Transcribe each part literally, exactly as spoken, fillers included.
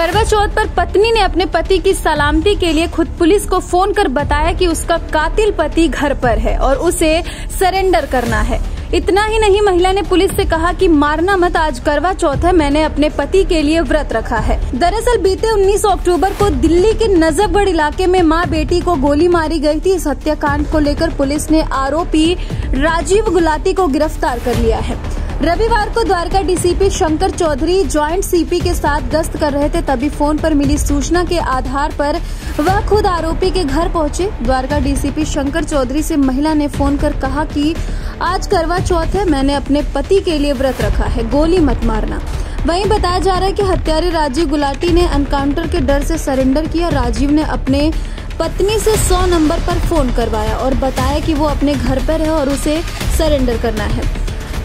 करवा चौथ पर पत्नी ने अपने पति की सलामती के लिए खुद पुलिस को फोन कर बताया कि उसका कातिल पति घर पर है और उसे सरेंडर करना है। इतना ही नहीं, महिला ने पुलिस से कहा कि मारना मत, आज करवा चौथ है, मैंने अपने पति के लिए व्रत रखा है। दरअसल बीते उन्नीस अक्टूबर को दिल्ली के नजफगढ़ इलाके में मां बेटी को गोली मारी गई थी। इस हत्याकांड को लेकर पुलिस ने आरोपी राजीव गुलाटी को गिरफ्तार कर लिया है। रविवार को Dwarka DCP Shankar Chaudhary joint CP के साथ गश्त कर रहे थे, तभी फोन पर मिली सूचना के आधार पर वह खुद आरोपी के घर पहुंचे। द्वारका डीसीपी शंकर चौधरी से महिला ने फोन कर कहा कि आज करवा चौथ है, मैंने अपने पति के लिए व्रत रखा है, गोली मत मारना। वहीं बताया जा रहा है कि हत्यारे राजीव गुलाटी ने एनकाउंटर के डर से सरेंडर किया। राजीव ने अपने पत्नी से सौ नंबर पर फोन करवाया और बताया कि वो अपने घर पर है और उसे सरेंडर करना है।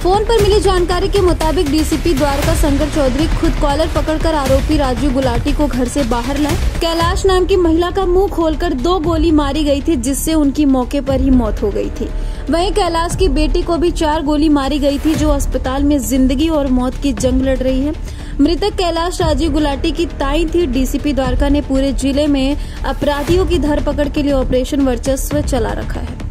फोन पर मिली जानकारी के मुताबिक डीसीपी द्वारका शंकर चौधरी खुद कॉलर पकड़कर आरोपी राजू गुलाटी को घर से बाहर लाए। कैलाश नाम की महिला का मुंह खोलकर दो गोली मारी गई थी, जिससे उनकी मौके पर ही मौत हो गई थी। वहीं कैलाश की बेटी को भी चार गोली मारी गई थी, जो अस्पताल में जिंदगी और मौत की जंग लड़ रही है। मृतक कैलाश राजीव गुलाटी की ताई थी। डीसीपी द्वारका ने पूरे जिले में अपराधियों की धरपकड़ के लिए ऑपरेशन वर्चस्व चला रखा है।